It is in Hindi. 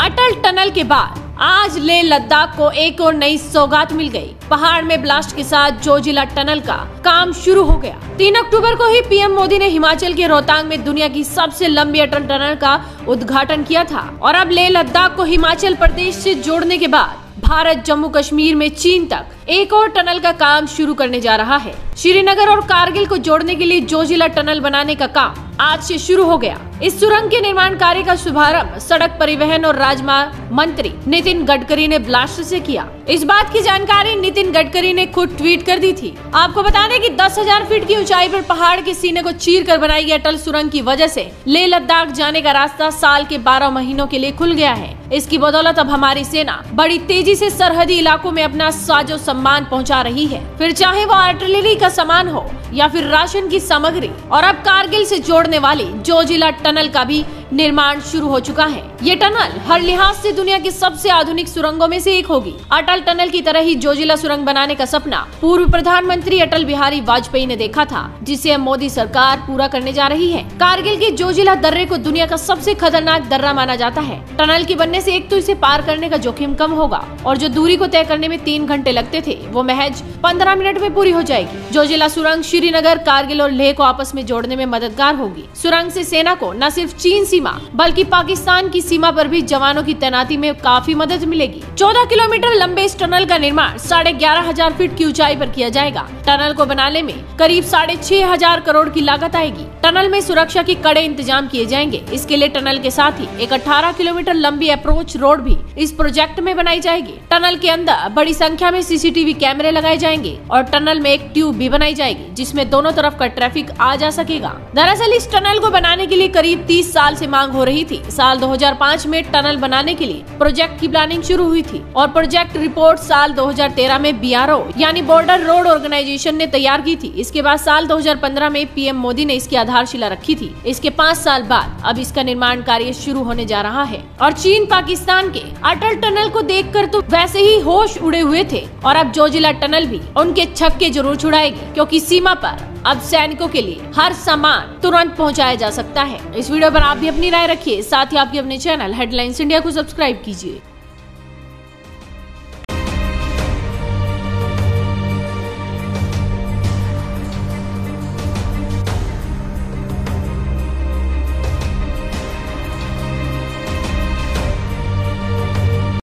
अटल टनल के बाद आज लेह लद्दाख को एक और नई सौगात मिल गई। पहाड़ में ब्लास्ट के साथ जोजिला टनल का काम शुरू हो गया। 3 अक्टूबर को ही पीएम मोदी ने हिमाचल के रोहतांग में दुनिया की सबसे लंबी अटल टनल का उद्घाटन किया था। और अब लेह लद्दाख को हिमाचल प्रदेश से जोड़ने के बाद भारत जम्मू कश्मीर में चीन तक एक और टनल का काम शुरू करने जा रहा है। श्रीनगर और कारगिल को जोड़ने के लिए जोजिला टनल बनाने का काम आज से शुरू हो गया। इस सुरंग के निर्माण कार्य का शुभारंभ सड़क परिवहन और राजमार्ग मंत्री नितिन गडकरी ने ब्लास्ट से किया। इस बात की जानकारी नितिन गडकरी ने खुद ट्वीट कर दी थी। आपको बता दें कि 10,000 फीट की ऊंचाई पर पहाड़ के सीने को चीर कर बनाई गई अटल सुरंग की वजह से लेह लद्दाख जाने का रास्ता साल के 12 महीनों के लिए खुल गया है। इसकी बदौलत अब हमारी सेना बड़ी तेजी से सरहदी इलाकों में अपना साजो सम्मान पहुँचा रही है, फिर चाहे वो आर्टिलरी का सामान हो या फिर राशन की सामग्री। और अब कारगिल से जोड़ने वाली जोजिला टनल का भी निर्माण शुरू हो चुका है। ये टनल हर लिहाज से दुनिया की सबसे आधुनिक सुरंगों में से एक होगी। अटल टनल की तरह ही जोजिला सुरंग बनाने का सपना पूर्व प्रधानमंत्री अटल बिहारी वाजपेयी ने देखा था, जिसे अब मोदी सरकार पूरा करने जा रही है। कारगिल के जोजिला दर्रे को दुनिया का सबसे खतरनाक दर्रा माना जाता है। टनल के बनने से एक तो इसे पार करने का जोखिम कम होगा और जो दूरी को तय करने में 3 घंटे लगते थे वो महज 15 मिनट में पूरी हो जाएगी। जोजिला सुरंग श्रीनगर, कारगिल और लेह को आपस में जोड़ने में मददगार होगी। सुरंग से सेना को न सिर्फ चीन बल्कि पाकिस्तान की सीमा पर भी जवानों की तैनाती में काफी मदद मिलेगी। 14 किलोमीटर लंबे इस टनल का निर्माण 11,500 फीट की ऊंचाई पर किया जाएगा। टनल को बनाने में करीब 6,500 करोड़ की लागत आएगी। टनल में सुरक्षा के कड़े इंतजाम किए जाएंगे। इसके लिए टनल के साथ ही एक 18 किलोमीटर लंबी अप्रोच रोड भी इस प्रोजेक्ट में बनाई जाएगी। टनल के अंदर बड़ी संख्या में CCTV कैमरे लगाए जाएंगे और टनल में एक ट्यूब भी बनाई जाएगी जिसमें दोनों तरफ का ट्रैफिक आ जा सकेगा। दरअसल इस टनल को बनाने के लिए करीब 30 साल से मांग हो रही थी। साल 2005 में टनल बनाने के लिए प्रोजेक्ट की प्लानिंग शुरू हुई थी और प्रोजेक्ट रिपोर्ट साल 2013 में BRO यानी बॉर्डर रोड ऑर्गेनाइजेशन ने तैयार की थी। इसके बाद साल 2015 में पीएम मोदी ने इसकी आधारशिला रखी थी। इसके 5 साल बाद अब इसका निर्माण कार्य शुरू होने जा रहा है। और चीन पाकिस्तान के अटल टनल को देख कर तो वैसे ही होश उड़े हुए थे और अब जोजिला टनल भी उनके छक्के जरूर छुड़ाएगी, क्योंकि सीमा पर अब सैनिकों के लिए हर सामान तुरंत पहुंचाया जा सकता है। इस वीडियो पर आप भी अपनी राय रखिए, साथ ही आपके अपने चैनल हेडलाइंस इंडिया को सब्सक्राइब कीजिए।